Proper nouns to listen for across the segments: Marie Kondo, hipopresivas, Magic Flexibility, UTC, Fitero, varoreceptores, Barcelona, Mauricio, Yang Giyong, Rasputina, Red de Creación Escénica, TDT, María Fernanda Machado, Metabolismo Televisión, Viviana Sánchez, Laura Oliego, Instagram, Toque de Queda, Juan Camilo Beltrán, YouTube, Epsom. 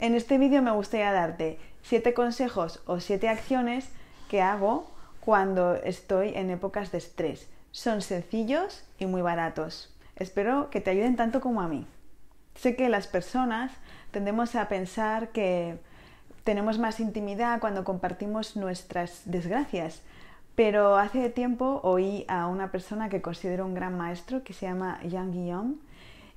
En este vídeo me gustaría darte 7 consejos o 7 acciones que hago cuando estoy en épocas de estrés. Son sencillos y muy baratos. Espero que te ayuden tanto como a mí. Sé que las personas tendemos a pensar que tenemos más intimidad cuando compartimos nuestras desgracias, pero hace tiempo oí a una persona que considero un gran maestro, que se llama Yang Giyong,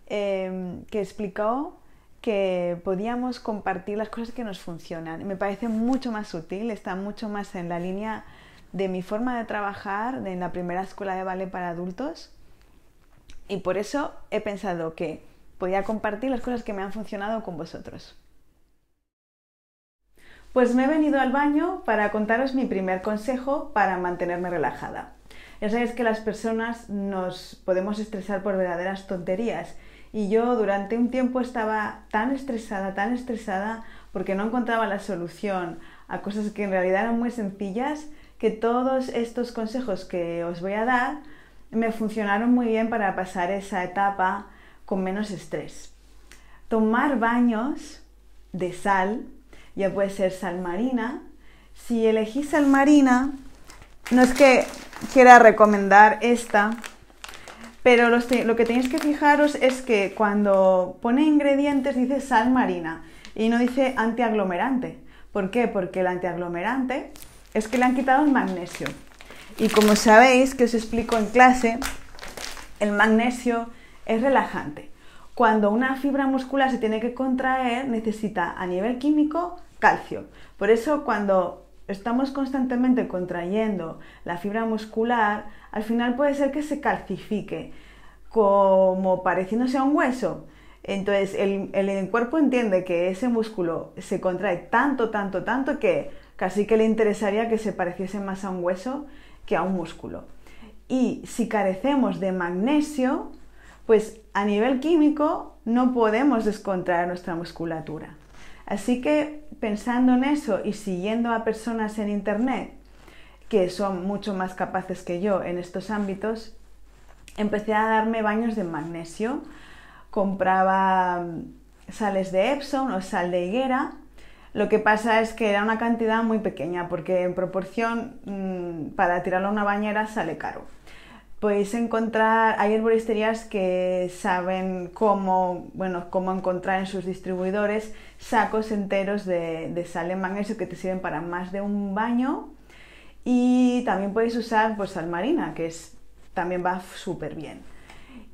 que explicó que podíamos compartir las cosas que nos funcionan. Me parece mucho más útil, está mucho más en la línea de mi forma de trabajar en la primera escuela de ballet para adultos, y por eso he pensado que podía compartir las cosas que me han funcionado con vosotros. Pues me he venido al baño para contaros mi primer consejo para mantenerme relajada. Ya sabéis que las personas nos podemos estresar por verdaderas tonterías, y yo durante un tiempo estaba tan estresada, porque no encontraba la solución a cosas que en realidad eran muy sencillas, que todos estos consejos que os voy a dar me funcionaron muy bien para pasar esa etapa con menos estrés. Tomar baños de sal, ya puede ser sal marina. Si elegís sal marina, no es que quiera recomendar esta, pero lo que tenéis que fijaros es que cuando pone ingredientes dice sal marina y no dice antiaglomerante. ¿Por qué? Porque el antiaglomerante es que le han quitado el magnesio. Y como sabéis, que os explico en clase, el magnesio es relajante. Cuando una fibra muscular se tiene que contraer, necesita a nivel químico calcio. Por eso cuando estamos constantemente contrayendo la fibra muscular, al final puede ser que se calcifique, como pareciéndose a un hueso. Entonces el cuerpo entiende que ese músculo se contrae tanto que casi que le interesaría que se pareciese más a un hueso que a un músculo. Y si carecemos de magnesio, pues a nivel químico no podemos descontraer nuestra musculatura. Así que pensando en eso y siguiendo a personas en internet que son mucho más capaces que yo en estos ámbitos, empecé a darme baños de magnesio. Compraba sales de Epsom o sal de higuera. Lo que pasa es que era una cantidad muy pequeña, porque en proporción para tirarlo a una bañera sale caro. Podéis encontrar, hay herboristerías que saben cómo encontrar en sus distribuidores sacos enteros de sal de magnesio que te sirven para más de un baño, y también podéis usar sal marina, que también va súper bien.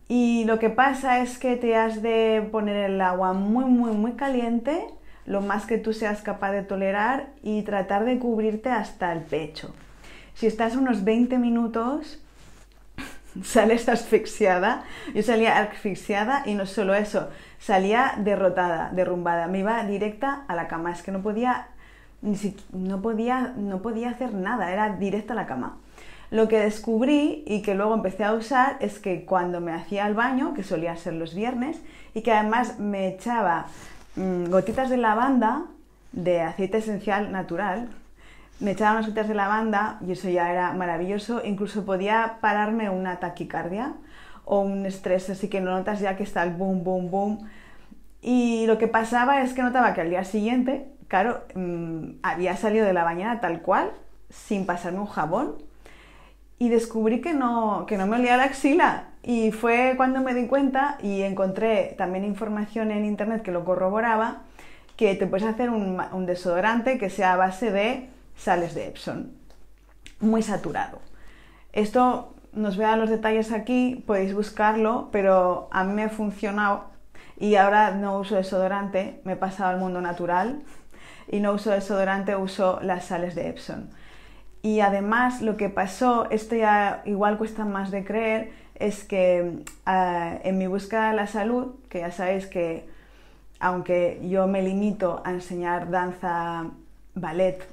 Y lo que pasa es que te has de poner el agua muy caliente, lo más que tú seas capaz de tolerar, y tratar de cubrirte hasta el pecho. Si estás unos 20 minutos... sales asfixiada. Yo salía asfixiada, y no solo eso, salía derrotada, derrumbada. Me iba directa a la cama, es que no podía hacer nada, era directa a la cama. Lo que descubrí y que luego empecé a usar es que cuando me hacía el baño, que solía ser los viernes, y que además me echaba gotitas de lavanda, de aceite esencial natural. Me echaban unas gotitas de lavanda y eso ya era maravilloso. Incluso podía pararme una taquicardia o un estrés, así que no notas ya que está el boom. Y lo que pasaba es que notaba que al día siguiente, claro, había salido de la bañera tal cual, sin pasarme un jabón, y descubrí que no me olía la axila. Y fue cuando me di cuenta, y encontré también información en internet que lo corroboraba, que te puedes hacer un desodorante que sea a base de sales de Epsom, muy saturado. Esto, no os voy a dar los detalles aquí, podéis buscarlo, pero a mí me ha funcionado y ahora no uso desodorante, me he pasado al mundo natural y no uso desodorante, uso las sales de Epsom. Y además lo que pasó, esto ya igual cuesta más de creer, es que en mi búsqueda de la salud, que ya sabéis que aunque yo me limito a enseñar danza, ballet,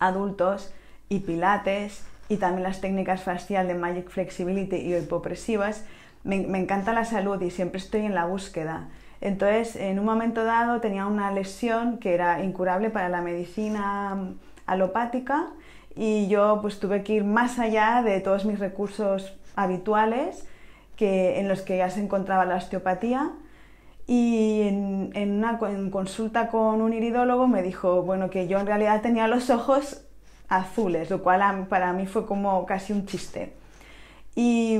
adultos y pilates, y también las técnicas facial de Magic Flexibility y hipopresivas, me encanta la salud y siempre estoy en la búsqueda. Entonces, en un momento dado tenía una lesión que era incurable para la medicina alopática, y yo tuve que ir más allá de todos mis recursos habituales en los que ya se encontraba la osteopatía, Y en consulta con un iridólogo me dijo, bueno, que yo en realidad tenía los ojos azules, lo cual para mí fue como casi un chiste. Y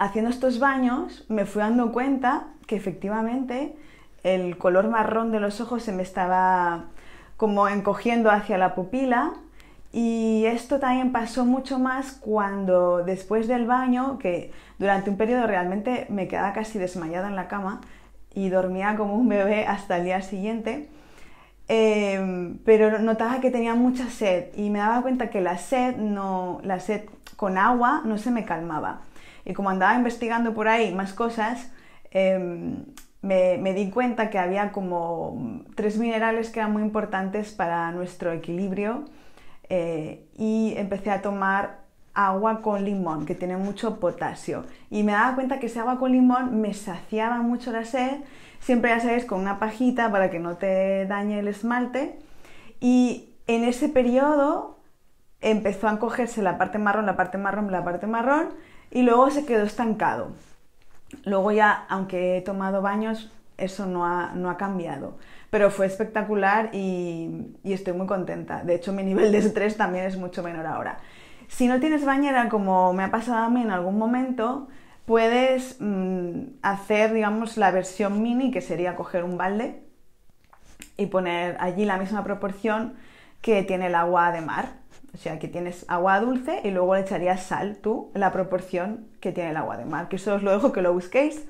haciendo estos baños me fui dando cuenta que efectivamente el color marrón de los ojos se me estaba como encogiendo hacia la pupila. Y esto también pasó mucho más cuando después del baño, que durante un periodo realmente me quedaba casi desmayada en la cama y dormía como un bebé hasta el día siguiente, pero notaba que tenía mucha sed y me daba cuenta que la sed con agua no se me calmaba. Y como andaba investigando por ahí más cosas, me di cuenta que había como 3 minerales que eran muy importantes para nuestro equilibrio. Y empecé a tomar agua con limón, que tiene mucho potasio, y me daba cuenta que ese agua con limón me saciaba mucho la sed, siempre, ya sabéis, con una pajita para que no te dañe el esmalte. Y en ese periodo empezó a encogerse la parte marrón, la parte marrón, la parte marrón, y luego se quedó estancado. Luego ya, aunque he tomado baños, eso no ha cambiado, pero fue espectacular y estoy muy contenta. De hecho, mi nivel de estrés también es mucho menor ahora. Si no tienes bañera, como me ha pasado a mí en algún momento, puedes hacer, digamos, la versión mini, que sería coger un balde y poner allí la misma proporción que tiene el agua de mar. O sea, que tienes agua dulce y luego le echarías sal, tú, la proporción que tiene el agua de mar, que eso os lo dejo que lo busquéis.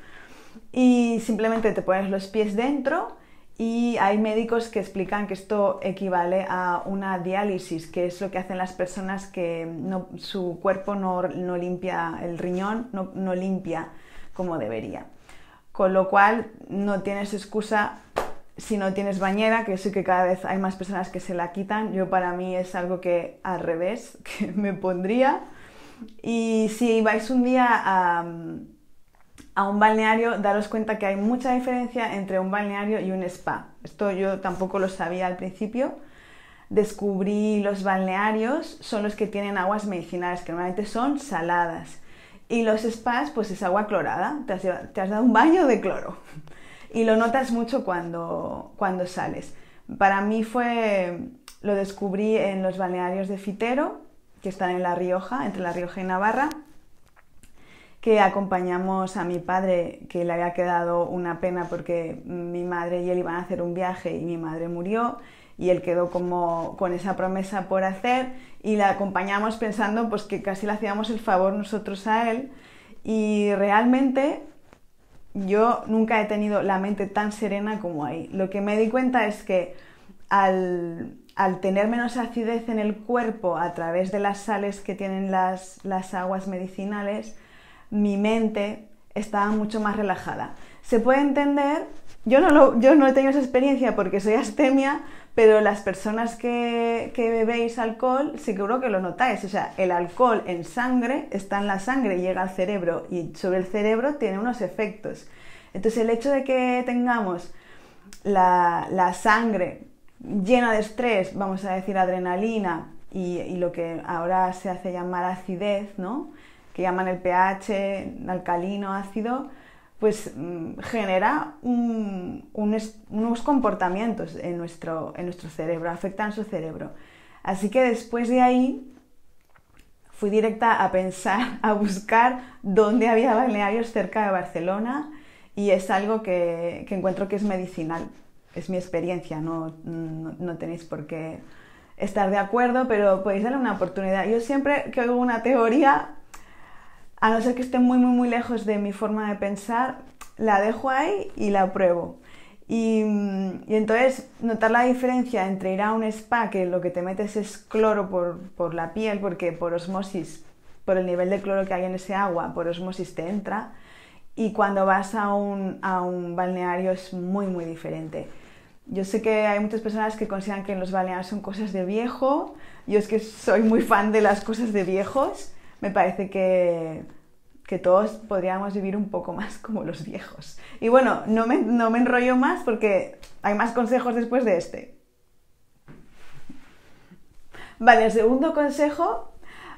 Y simplemente te pones los pies dentro, y hay médicos que explican que esto equivale a una diálisis, que es lo que hacen las personas que su cuerpo no limpia, el riñón no limpia como debería. Con lo cual no tienes excusa si no tienes bañera, que sé que cada vez hay más personas que se la quitan. Yo, para mí, es algo que al revés, que me pondría. Y si vais un día a un balneario, daros cuenta que hay mucha diferencia entre un balneario y un spa. Esto yo tampoco lo sabía al principio. Descubrí los balnearios, son los que tienen aguas medicinales, que normalmente son saladas. Y los spas, pues es agua clorada, te has dado un baño de cloro. Y lo notas mucho cuando sales. Para mí lo descubrí en los balnearios de Fitero, que están en La Rioja, entre La Rioja y Navarra, que acompañamos a mi padre, que le había quedado una pena porque mi madre y él iban a hacer un viaje y mi madre murió y él quedó como con esa promesa por hacer, y la acompañamos pensando pues que casi le hacíamos el favor nosotros a él. Y realmente yo nunca he tenido la mente tan serena como ahí. Lo que me di cuenta es que al tener menos acidez en el cuerpo a través de las sales que tienen las aguas medicinales, mi mente estaba mucho más relajada. Se puede entender, yo no he tenido esa experiencia porque soy astemia, pero las personas que bebéis alcohol seguro que lo notáis. O sea, el alcohol en sangre, está en la sangre, llega al cerebro, y sobre el cerebro tiene unos efectos. Entonces, el hecho de que tengamos la sangre llena de estrés, vamos a decir adrenalina, y lo que ahora se hace llamar acidez, ¿no?, que llaman el pH, alcalino, ácido, pues genera unos comportamientos en nuestro cerebro, afectan su cerebro. Así que después de ahí fui directa a pensar, a buscar dónde había balnearios cerca de Barcelona, y es algo que encuentro que es medicinal. Es mi experiencia, no tenéis por qué estar de acuerdo, pero podéis darle una oportunidad. Yo siempre que oigo una teoría, a no ser que esté muy, muy, muy lejos de mi forma de pensar, la dejo ahí y la pruebo. Y entonces, notar la diferencia entre ir a un spa, que lo que te metes es cloro por la piel, porque por osmosis, por el nivel de cloro que hay en ese agua, por osmosis te entra, y cuando vas a un balneario es muy, muy diferente. Yo sé que hay muchas personas que consideran que los balnearios son cosas de viejo. Yo es que soy muy fan de las cosas de viejos. Me parece que todos podríamos vivir un poco más como los viejos. Y bueno, no me enrollo más porque hay más consejos después de este. Vale, el segundo consejo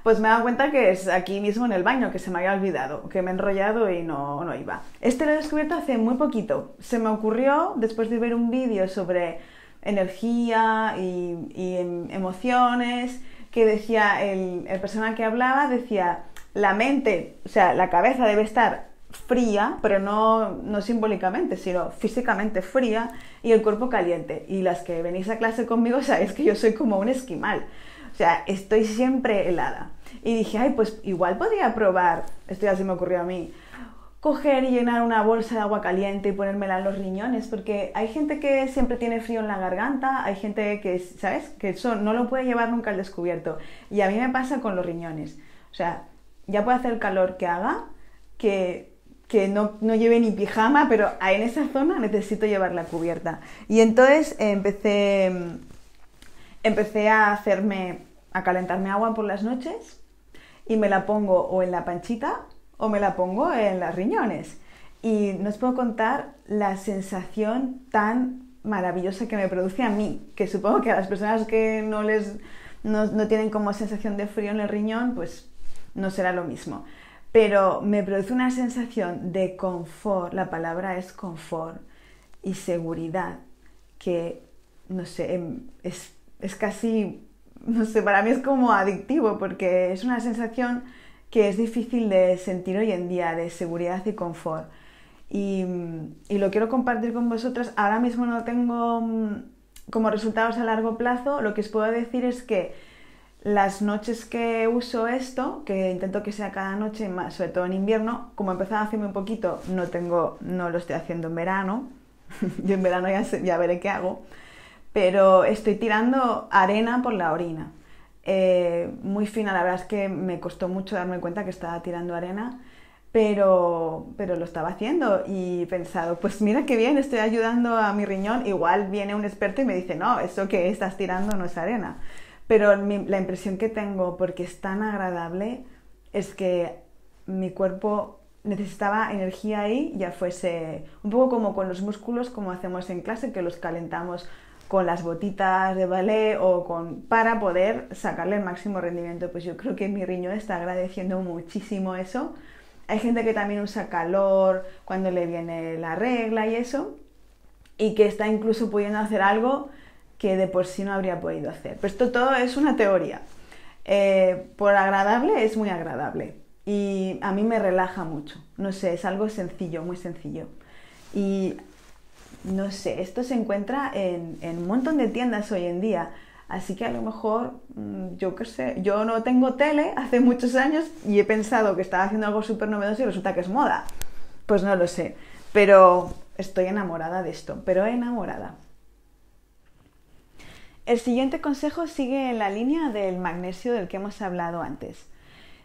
pues me he dado cuenta que es aquí mismo en el baño, que se me había olvidado, que me he enrollado y no iba. Este lo he descubierto hace muy poquito. Se me ocurrió después de ver un vídeo sobre energía y emociones, que decía, el persona que hablaba decía, la mente, o sea, la cabeza debe estar fría, pero no simbólicamente, sino físicamente fría, y el cuerpo caliente. Y las que venís a clase conmigo sabéis que yo soy como un esquimal, o sea, estoy siempre helada. Y dije, ay, pues igual podría probar, esto ya se me ocurrió a mí, coger y llenar una bolsa de agua caliente y ponérmela en los riñones, porque hay gente que siempre tiene frío en la garganta, hay gente que, ¿sabes?, que eso no lo puede llevar nunca al descubierto. Y a mí me pasa con los riñones, o sea, ya puede hacer el calor que haga, que no lleve ni pijama, pero en esa zona necesito llevar la cubierta. Y entonces empecé a hacerme, a calentarme agua por las noches, y me la pongo o en la panchita o me la pongo en los riñones. Y no os puedo contar la sensación tan maravillosa que me produce a mí, que supongo que a las personas que no tienen como sensación de frío en el riñón, pues no será lo mismo. Pero me produce una sensación de confort, la palabra es confort, y seguridad, que, no sé, es casi, no sé, para mí es como adictivo, porque es una sensación que es difícil de sentir hoy en día, de seguridad y confort. Y lo quiero compartir con vosotras. Ahora mismo no tengo como resultados a largo plazo. Lo que os puedo decir es que las noches que uso esto, que intento que sea cada noche, más, sobre todo en invierno, como empezaba hace muy poquito, no lo estoy haciendo en verano. Yo en verano ya veré qué hago. Pero estoy tirando arena por la orina. Muy fina, la verdad es que me costó mucho darme cuenta que estaba tirando arena, pero lo estaba haciendo, y he pensado, pues mira qué bien, estoy ayudando a mi riñón. Igual viene un experto y me dice, no, eso que estás tirando no es arena, pero la impresión que tengo, porque es tan agradable, es que mi cuerpo necesitaba energía ahí, ya fuese un poco como con los músculos, como hacemos en clase, que los calentamos con las botitas de ballet o para poder sacarle el máximo rendimiento. Pues yo creo que mi riñón está agradeciendo muchísimo eso. Hay gente que también usa calor cuando le viene la regla y eso, y que está incluso pudiendo hacer algo que de por sí no habría podido hacer. Pero esto todo es una teoría. Por agradable, es muy agradable, y a mí me relaja mucho. No sé, es algo sencillo, muy sencillo. Y no sé, esto se encuentra en un montón de tiendas hoy en día, así que a lo mejor, yo qué sé, yo no tengo tele hace muchos años y he pensado que estaba haciendo algo súper novedoso y resulta que es moda. Pues no lo sé, pero estoy enamorada de esto, pero enamorada. El siguiente consejo sigue en la línea del magnesio del que hemos hablado antes.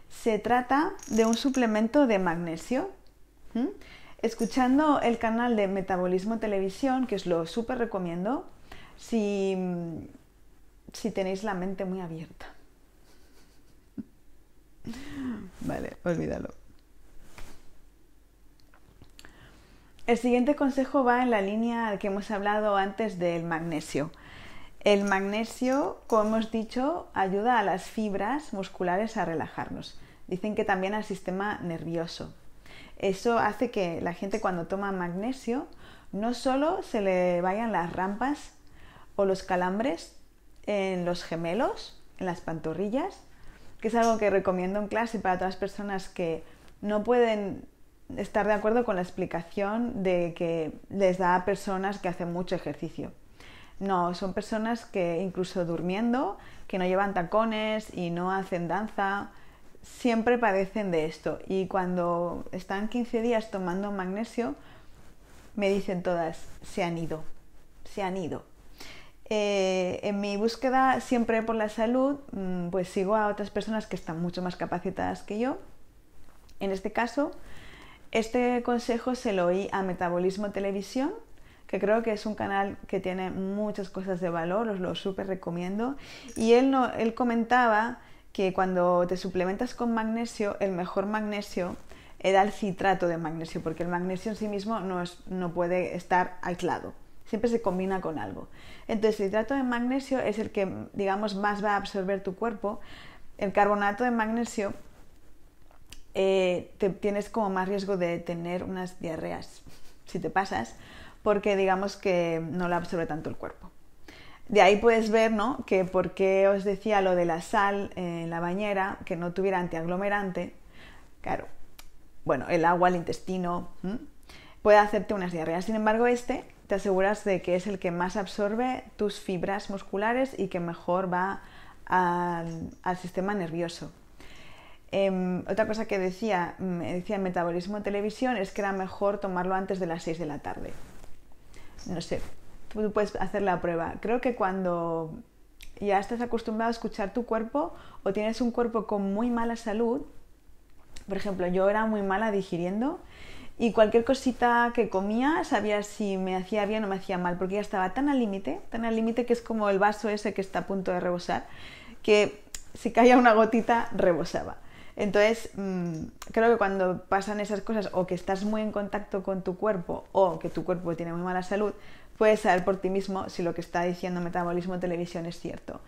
Se trata de un suplemento de magnesio. Escuchando el canal de Metabolismo Televisión, que os lo súper recomiendo, si tenéis la mente muy abierta. Vale, olvídalo. El siguiente consejo va en la línea que hemos hablado antes del magnesio. El magnesio, como hemos dicho, ayuda a las fibras musculares a relajarnos. Dicen que también al sistema nervioso. Eso hace que la gente, cuando toma magnesio, no solo se le vayan las rampas o los calambres en los gemelos, en las pantorrillas, que es algo que recomiendo en clase para todas las personas que no pueden estar de acuerdo con la explicación de que les da a personas que hacen mucho ejercicio. No, son personas que incluso durmiendo, que no llevan tacones y no hacen danza, siempre padecen de esto. Y cuando están 15 días tomando magnesio, me dicen todas, se han ido, se han ido. En mi búsqueda siempre por la salud, pues sigo a otras personas que están mucho más capacitadas que yo. En este caso, este consejo se lo oí a Metabolismo Televisión, que creo que es un canal que tiene muchas cosas de valor, os lo súper recomiendo. Y él comentaba que cuando te suplementas con magnesio, el mejor magnesio era el citrato de magnesio, porque el magnesio en sí mismo no puede estar aislado, siempre se combina con algo. Entonces el citrato de magnesio es el que, digamos, más va a absorber tu cuerpo, El carbonato de magnesio tienes como más riesgo de tener unas diarreas si te pasas, porque digamos que no la absorbe tanto el cuerpo. De ahí puedes ver, ¿no?, que por qué os decía lo de la sal en la bañera, que no tuviera antiaglomerante. Claro, bueno, el agua, el intestino, puede hacerte unas diarreas. Sin embargo, este te aseguras de que es el que más absorbe tus fibras musculares y que mejor va al sistema nervioso. Otra cosa que decía en Metabolismo Televisión es que era mejor tomarlo antes de las 6 de la tarde. No sé, tú puedes hacer la prueba. Creo que cuando ya estás acostumbrado a escuchar tu cuerpo o tienes un cuerpo con muy mala salud, por ejemplo, yo era muy mala digiriendo y cualquier cosita que comía sabía si me hacía bien o me hacía mal, porque ya estaba tan al límite que es como el vaso ese que está a punto de rebosar, que si caía una gotita rebosaba. Entonces, creo que cuando pasan esas cosas, o que estás muy en contacto con tu cuerpo, o que tu cuerpo tiene muy mala salud, puedes saber por ti mismo si lo que está diciendo Metabolismo Televisión es cierto.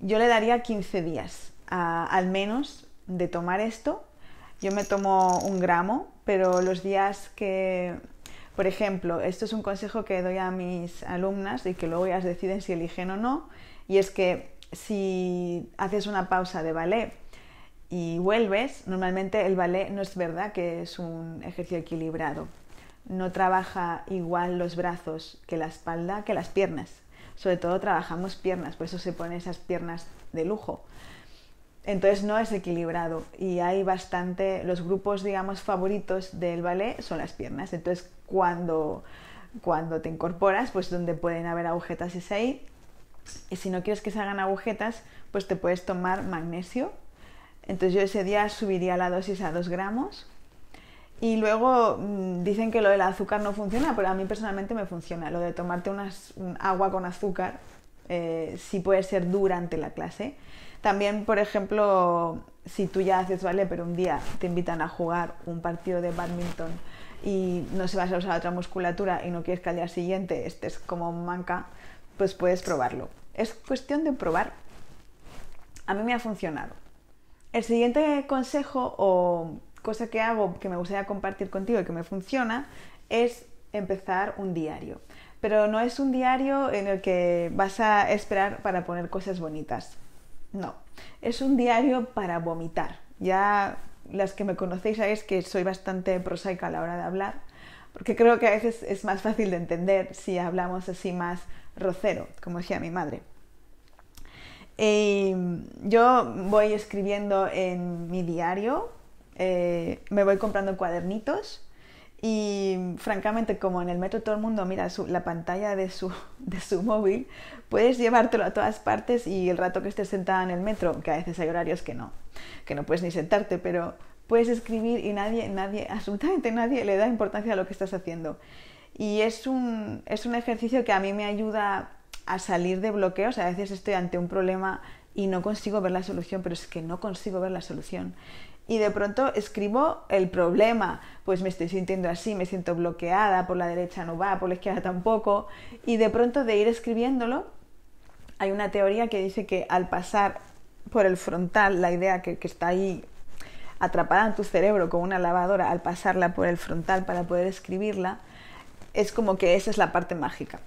Yo le daría 15 días al menos de tomar esto. Yo me tomo 1 gramo, pero los días que... Por ejemplo, esto es un consejo que doy a mis alumnas y que luego ellas deciden si eligen o no, y es que si haces una pausa de ballet y vuelves, normalmente el ballet no es verdad que es un ejercicio equilibrado. No trabaja igual los brazos que la espalda que las piernas. Sobre todo trabajamos piernas, por eso se ponen esas piernas de lujo. Entonces no es equilibrado y hay bastante... Los grupos, digamos, favoritos del ballet son las piernas. Entonces cuando te incorporas, pues donde pueden haber agujetas es ahí. Y si no quieres que se hagan agujetas, pues te puedes tomar magnesio. Entonces yo ese día subiría la dosis a 2 gramos y luego dicen que lo del azúcar no funciona, pero a mí personalmente me funciona. Lo de tomarte un agua con azúcar sí puede ser durante la clase. También, por ejemplo, si tú ya haces ballet, pero un día te invitan a jugar un partido de bádminton y no se vas a usar otra musculatura y no quieres que al día siguiente estés como manca, pues puedes probarlo. Es cuestión de probar. A mí me ha funcionado. El siguiente consejo o cosa que hago que me gustaría compartir contigo y que me funciona es empezar un diario. Pero no es un diario en el que vas a esperar para poner cosas bonitas. No, es un diario para vomitar. Ya las que me conocéis sabéis que soy bastante prosaica a la hora de hablar, porque creo que a veces es más fácil de entender si hablamos así más rocero, como decía mi madre. Y yo voy escribiendo en mi diario, me voy comprando cuadernitos y francamente, como en el metro todo el mundo mira la pantalla de su móvil, puedes llevártelo a todas partes y el rato que estés sentada en el metro, que a veces hay horarios que no puedes ni sentarte, pero puedes escribir y nadie, absolutamente nadie le da importancia a lo que estás haciendo. Y es un ejercicio que a mí me ayuda a salir de bloqueos. A veces estoy ante un problema y no consigo ver la solución, pero es que no consigo ver la solución. Y de pronto escribo el problema, pues me estoy sintiendo así, me siento bloqueada, por la derecha no va, por la izquierda tampoco. Y de pronto de ir escribiéndolo, hay una teoría que dice que al pasar por el frontal, la idea que está ahí atrapada en tu cerebro con una lavadora, al pasarla por el frontal para poder escribirla, es como que esa es la parte mágica.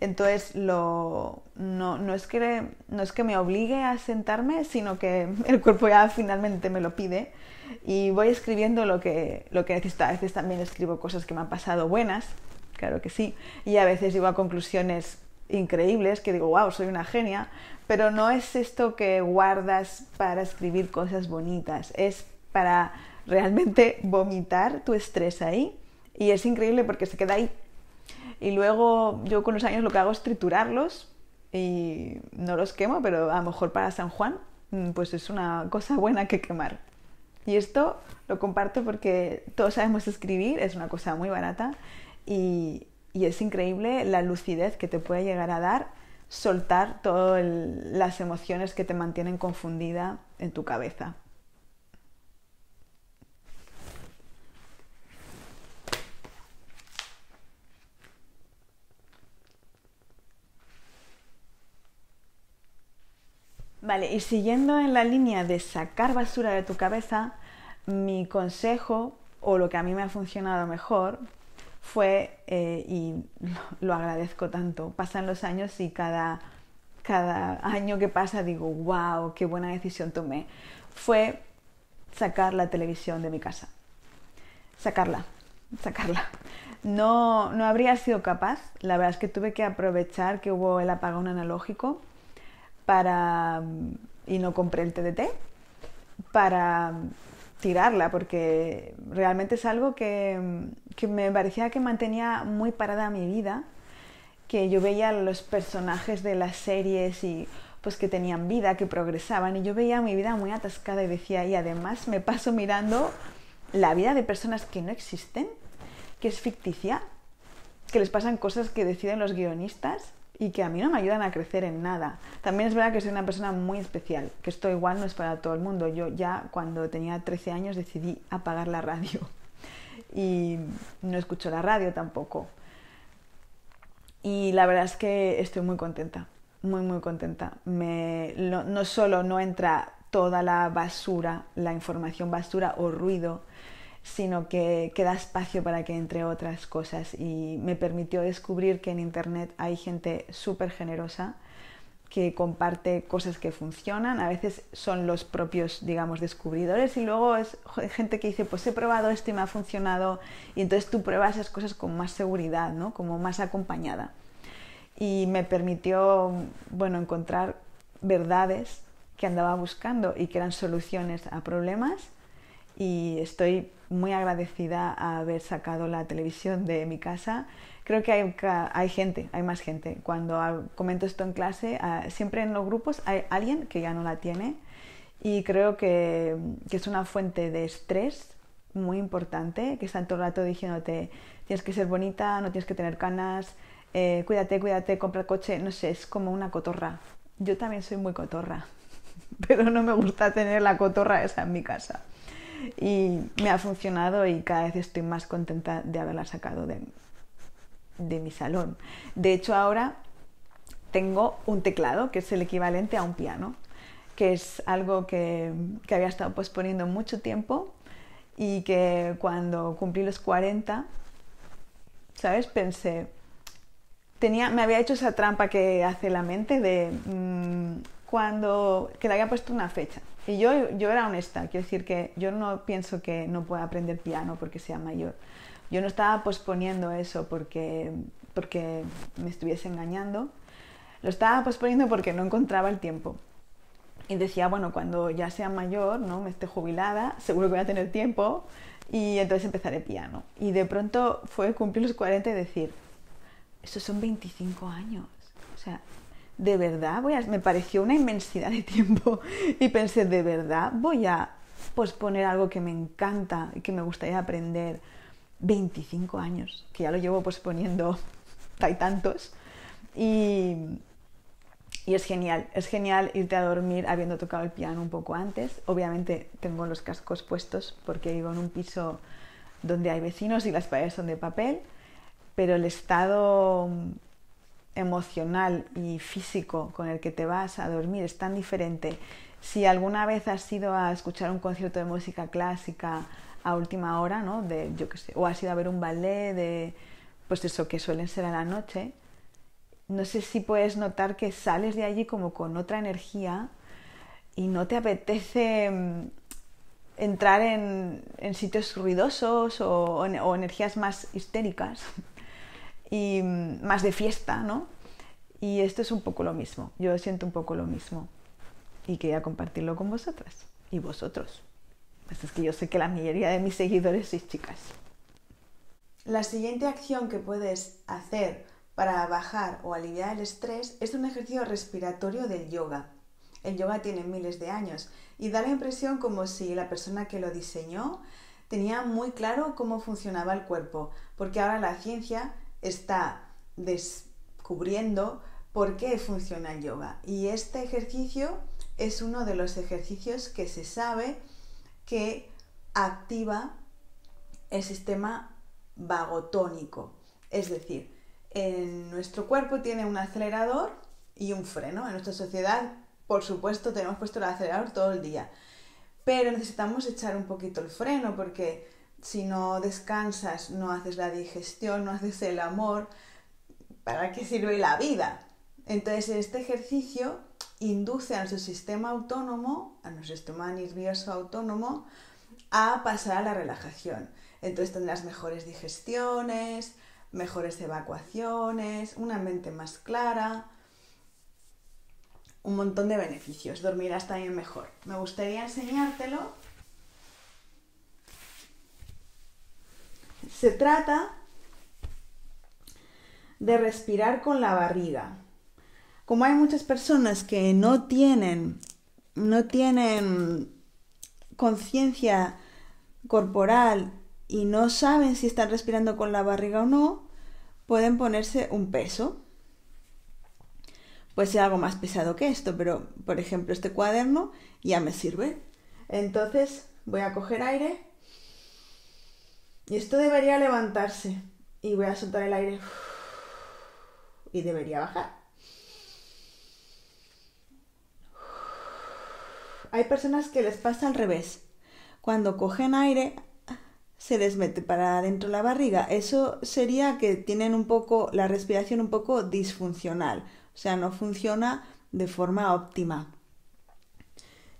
Entonces, no es que me obligue a sentarme, sino que el cuerpo ya finalmente me lo pide y voy escribiendo lo que necesito. A veces también escribo cosas que me han pasado buenas, claro que sí, y a veces llego a conclusiones increíbles que digo, wow, soy una genia, pero no es esto que guardas para escribir cosas bonitas, es para realmente vomitar tu estrés ahí y es increíble porque se queda ahí. Y luego yo con los años lo que hago es triturarlos y no los quemo, pero a lo mejor para San Juan pues es una cosa buena que quemar. Y esto lo comparto porque todos sabemos escribir, es una cosa muy barata y es increíble la lucidez que te puede llegar a dar soltar todas las emociones que te mantienen confundida en tu cabeza. Vale, y siguiendo en la línea de sacar basura de tu cabeza, mi consejo, o lo que a mí me ha funcionado mejor, fue, y lo agradezco tanto, pasan los años y cada año que pasa digo, wow, qué buena decisión tomé, fue sacar la televisión de mi casa. Sacarla. No habría sido capaz, la verdad es que tuve que aprovechar que hubo el apagón analógico y no compré el TDT para tirarla, porque realmente es algo que me parecía que mantenía muy parada mi vida, que yo veía los personajes de las series y pues que tenían vida, que progresaban, y yo veía mi vida muy atascada y decía, y además me paso mirando la vida de personas que no existen, que es ficticia, que les pasan cosas que deciden los guionistas y que a mí no me ayudan a crecer en nada. También es verdad que soy una persona muy especial, que esto igual no es para todo el mundo. Yo ya cuando tenía 13 años decidí apagar la radio y no escucho la radio tampoco. Y la verdad es que estoy muy contenta, muy contenta. No solo no entra toda la basura, la información basura o ruido, sino que queda espacio para que entre otras cosas, y me permitió descubrir que en internet hay gente súper generosa que comparte cosas que funcionan, a veces son los propios, digamos, descubridores, y luego es gente que dice, pues he probado esto y me ha funcionado, y entonces tú pruebas esas cosas con más seguridad, ¿no? Como más acompañada, y me permitió, bueno, encontrar verdades que andaba buscando y que eran soluciones a problemas, y estoy muy agradecida a haber sacado la televisión de mi casa. Creo que hay más gente. Cuando comento esto en clase, siempre en los grupos hay alguien que ya no la tiene, y creo que es una fuente de estrés muy importante, que están todo el rato diciéndote tienes que ser bonita, no tienes que tener canas, cuídate, compra el coche, no sé, es como una cotorra. Yo también soy muy cotorra, pero no me gusta tener la cotorra esa en mi casa. Y me ha funcionado y cada vez estoy más contenta de haberla sacado de mi salón. De hecho, ahora tengo un teclado que es el equivalente a un piano, que es algo que había estado posponiendo mucho tiempo, y que cuando cumplí los 40, ¿sabes? Pensé, me había hecho esa trampa que hace la mente de que le había puesto una fecha. Y yo era honesta, quiero decir que yo no pienso que no pueda aprender piano porque sea mayor. Yo no estaba posponiendo eso porque me estuviese engañando. Lo estaba posponiendo porque no encontraba el tiempo. Y decía, bueno, cuando ya sea mayor, ¿no? Me esté jubilada, seguro que voy a tener tiempo y entonces empezaré piano. Y de pronto fue cumplir los 40 y decir, esos son 25 años, o sea, ¿de verdad me pareció una inmensidad de tiempo? Y pensé, ¿de verdad voy a posponer algo que me encanta y que me gustaría aprender 25 años? Que ya lo llevo posponiendo hay tantos. Y es genial irte a dormir habiendo tocado el piano un poco antes. Obviamente tengo los cascos puestos porque vivo en un piso donde hay vecinos y las paredes son de papel, pero el estado emocional y físico con el que te vas a dormir es tan diferente. Si alguna vez has ido a escuchar un concierto de música clásica a última hora, ¿no? Yo qué sé, o has ido a ver un ballet pues eso, que suelen ser a la noche, no sé si puedes notar que sales de allí como con otra energía y no te apetece entrar en sitios ruidosos o energías más histéricas y más de fiesta, ¿no? Y esto es un poco lo mismo, yo siento un poco lo mismo y quería compartirlo con vosotras y vosotros. Pues es que yo sé que la mayoría de mis seguidores sois chicas. La siguiente acción que puedes hacer para bajar o aliviar el estrés es un ejercicio respiratorio del yoga. El yoga tiene miles de años y da la impresión como si la persona que lo diseñó tenía muy claro cómo funcionaba el cuerpo, porque ahora la ciencia está descubriendo por qué funciona el yoga, y este ejercicio es uno de los ejercicios que se sabe que activa el sistema vagotónico, es decir, nuestro cuerpo tiene un acelerador y un freno. En nuestra sociedad por supuesto, tenemos puesto el acelerador todo el día, pero necesitamos echar un poquito el freno, porque si no descansas, no haces la digestión, no haces el amor, ¿para qué sirve la vida? Entonces este ejercicio induce a nuestro sistema autónomo, a nuestro sistema nervioso autónomo, a pasar a la relajación. Entonces tendrás mejores digestiones, mejores evacuaciones, una mente más clara, un montón de beneficios. Dormirás también mejor. Me gustaría enseñártelo. Se trata de respirar con la barriga. Como hay muchas personas que no tienen conciencia corporal y no saben si están respirando con la barriga o no, pueden ponerse un peso. Puede ser algo más pesado que esto, pero por ejemplo este cuaderno ya me sirve. Entonces voy a coger aire y esto debería levantarse, y voy a soltar el aire y debería bajar. Hay personas que les pasa al revés. Cuando cogen aire, se les mete para adentro la barriga. Eso sería que tienen un poco la respiración un poco disfuncional. O sea, no funciona de forma óptima.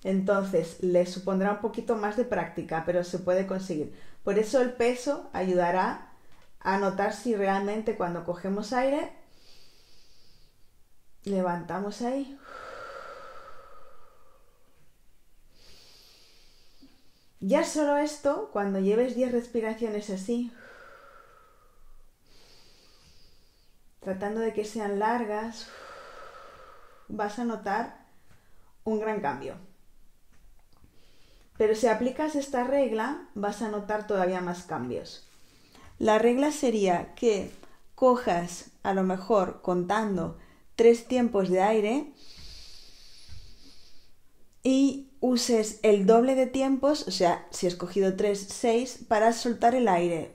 Entonces, les supondrá un poquito más de práctica, pero se puede conseguir. Por eso el peso ayudará a notar si realmente cuando cogemos aire, levantamos ahí. Ya solo esto, cuando lleves 10 respiraciones así, tratando de que sean largas, vas a notar un gran cambio. Pero si aplicas esta regla, vas a notar todavía más cambios. La regla sería que cojas, a lo mejor contando 3 tiempos de aire, y uses el doble de tiempos, o sea, si has cogido 3, 6, para soltar el aire.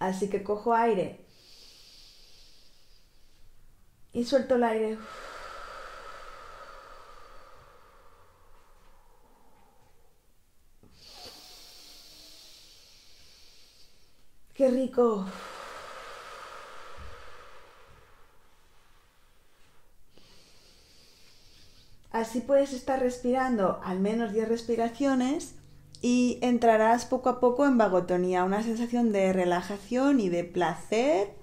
Así que cojo aire y suelto el aire. ¡Qué rico! Así puedes estar respirando al menos 10 respiraciones y entrarás poco a poco en vagotonía, una sensación de relajación y de placer.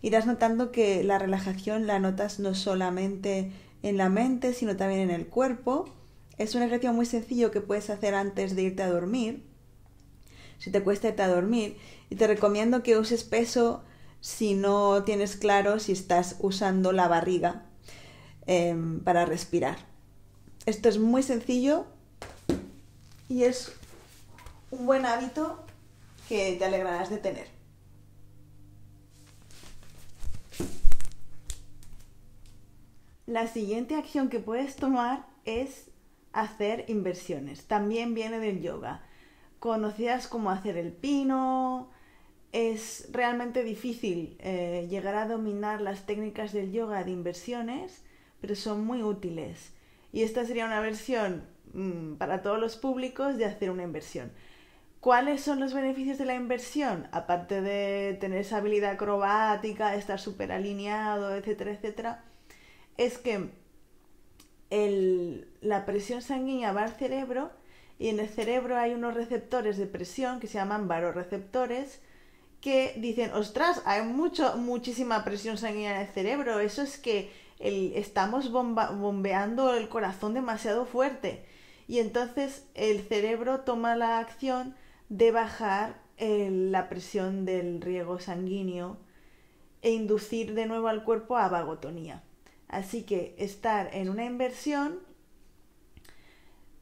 Irás notando que la relajación la notas no solamente en la mente, sino también en el cuerpo. Es un ejercicio muy sencillo que puedes hacer antes de irte a dormir, si te cuesta irte a dormir. Y te recomiendo que uses peso si no tienes claro si estás usando la barriga para respirar. Esto es muy sencillo y es un buen hábito que te alegrarás de tener. La siguiente acción que puedes tomar es hacer inversiones. También viene del yoga, conocidas como hacer el pino. Es realmente difícil llegar a dominar las técnicas del yoga de inversiones, pero son muy útiles. Y esta sería una versión para todos los públicos de hacer una inversión. ¿Cuáles son los beneficios de la inversión? Aparte de tener esa habilidad acrobática, estar súper alineado, etcétera, etcétera, es que la presión sanguínea va al cerebro, y en el cerebro hay unos receptores de presión que se llaman varoreceptores, que dicen, ostras, hay muchísima presión sanguínea en el cerebro, eso es que estamos bombeando el corazón demasiado fuerte, y entonces el cerebro toma la acción de bajar la presión del riego sanguíneo e inducir de nuevo al cuerpo a vagotonía. Así que estar en una inversión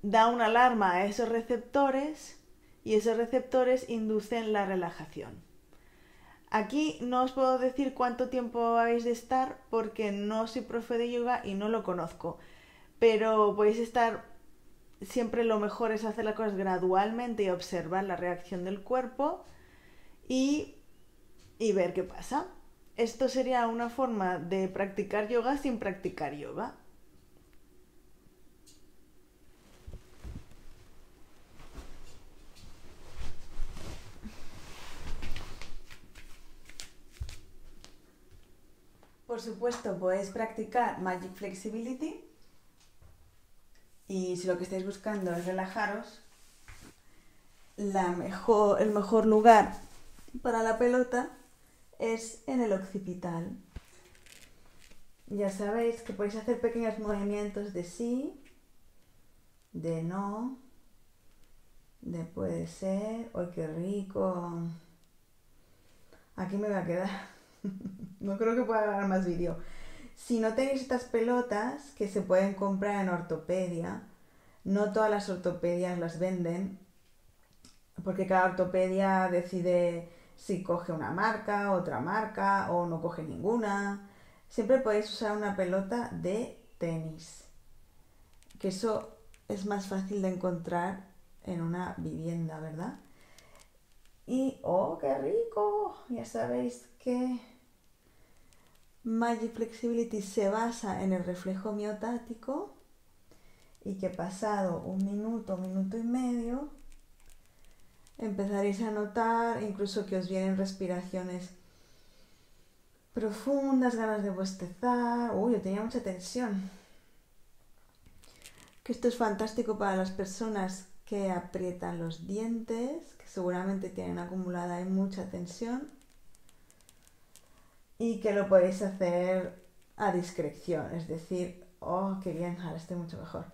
da una alarma a esos receptores, y esos receptores inducen la relajación. Aquí no os puedo decir cuánto tiempo habéis de estar porque no soy profe de yoga y no lo conozco, pero podéis estar, siempre lo mejor es hacer las cosas gradualmente y observar la reacción del cuerpo, y y ver qué pasa. Esto sería una forma de practicar yoga sin practicar yoga. Por supuesto, podéis practicar Magic Flexibility y si lo que estáis buscando es relajaros, el mejor lugar para la pelota es en el occipital. Ya sabéis que podéis hacer pequeños movimientos de sí, de no, de puede ser, ¡ay, qué rico! Aquí me voy a quedar. No creo que pueda grabar más vídeo. Si no tenéis estas pelotas que se pueden comprar en ortopedia, no todas las ortopedias las venden, porque cada ortopedia decide si coge una marca, otra marca o no coge ninguna. Siempre podéis usar una pelota de tenis, que eso es más fácil de encontrar en una vivienda, ¿verdad? Y ¡oh, qué rico! Ya sabéis que Magic Flexibility se basa en el reflejo miotático y que pasado un minuto y medio empezaréis a notar incluso que os vienen respiraciones profundas, ganas de bostezar. Uy, yo tenía mucha tensión. Que esto es fantástico para las personas que aprietan los dientes, que seguramente tienen acumulada mucha tensión, y que lo podéis hacer a discreción, es decir, oh, qué bien, ahora estoy mucho mejor.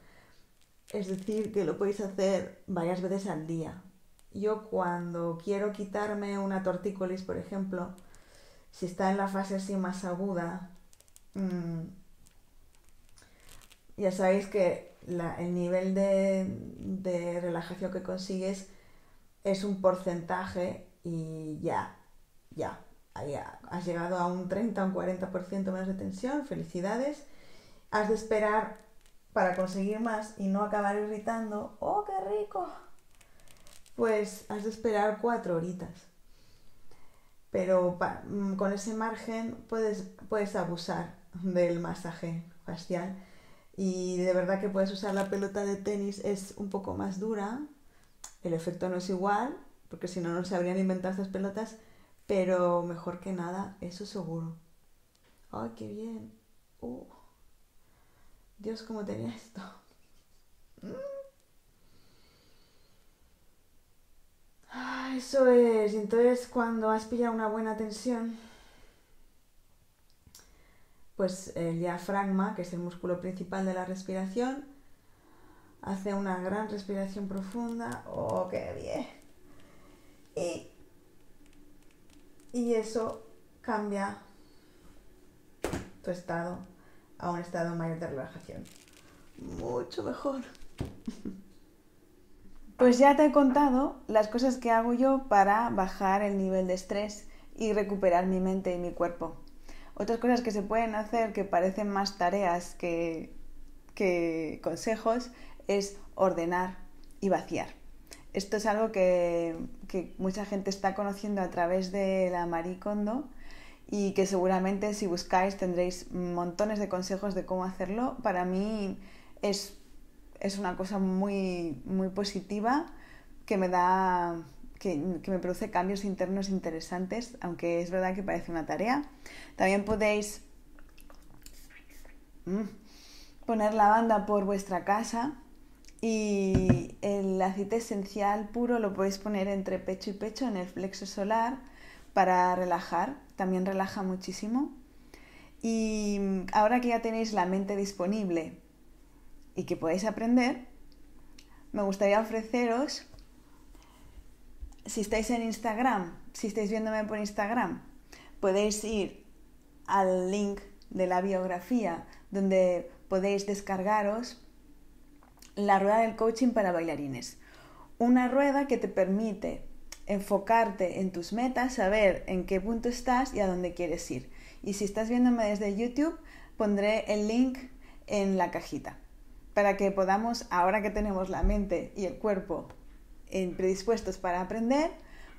Es decir, que lo podéis hacer varias veces al día. Yo cuando quiero quitarme una tortícolis, por ejemplo, si está en la fase así más aguda, ya sabéis que el nivel de relajación que consigues es un porcentaje y ya. Has llegado a un 30 o un 40% menos de tensión, felicidades. Has de esperar para conseguir más y no acabar irritando, ¡oh, qué rico! Pues has de esperar 4 horitas. Pero con ese margen puedes abusar del masaje facial. Y de verdad que puedes usar la pelota de tenis, es un poco más dura, el efecto no es igual, porque si no, no se habrían inventado estas pelotas. Pero mejor que nada, eso seguro. ¡Ay, qué bien! Dios, cómo tenía esto. Eso es. Entonces, cuando has pillado una buena tensión, pues el diafragma, que es el músculo principal de la respiración, hace una gran respiración profunda. ¡Oh, qué bien! Y eso cambia tu estado a un estado mayor de relajación. Mucho mejor. Pues ya te he contado las cosas que hago yo para bajar el nivel de estrés y recuperar mi mente y mi cuerpo. Otras cosas que se pueden hacer que parecen más tareas que consejos es ordenar y vaciar. Esto es algo que mucha gente está conociendo a través de la Marie Kondo y que seguramente si buscáis tendréis montones de consejos de cómo hacerlo. Para mí es una cosa muy, muy positiva que me produce cambios internos interesantes, aunque es verdad que parece una tarea. También podéis poner lavanda por vuestra casa. Y el aceite esencial puro lo podéis poner entre pecho y pecho en el plexo solar para relajar, también relaja muchísimo. Y ahora que ya tenéis la mente disponible y que podéis aprender, me gustaría ofreceros, si estáis en Instagram, si estáis viéndome por Instagram, podéis ir al link de la biografía donde podéis descargaros la rueda del coaching para bailarines. Una rueda que te permite enfocarte en tus metas, saber en qué punto estás y a dónde quieres ir. Y si estás viéndome desde YouTube, pondré el link en la cajita para que podamos, ahora que tenemos la mente y el cuerpo predispuestos para aprender,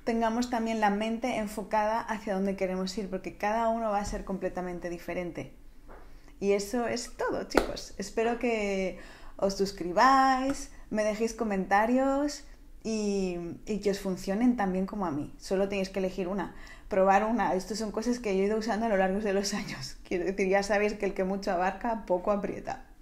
tengamos también la mente enfocada hacia dónde queremos ir, porque cada uno va a ser completamente diferente. Y eso es todo, chicos. Espero que os suscribáis, me dejéis comentarios y que os funcionen tan bien como a mí. Solo tenéis que elegir una, probar una. Estas son cosas que yo he ido usando a lo largo de los años. Quiero decir, ya sabéis que el que mucho abarca, poco aprieta.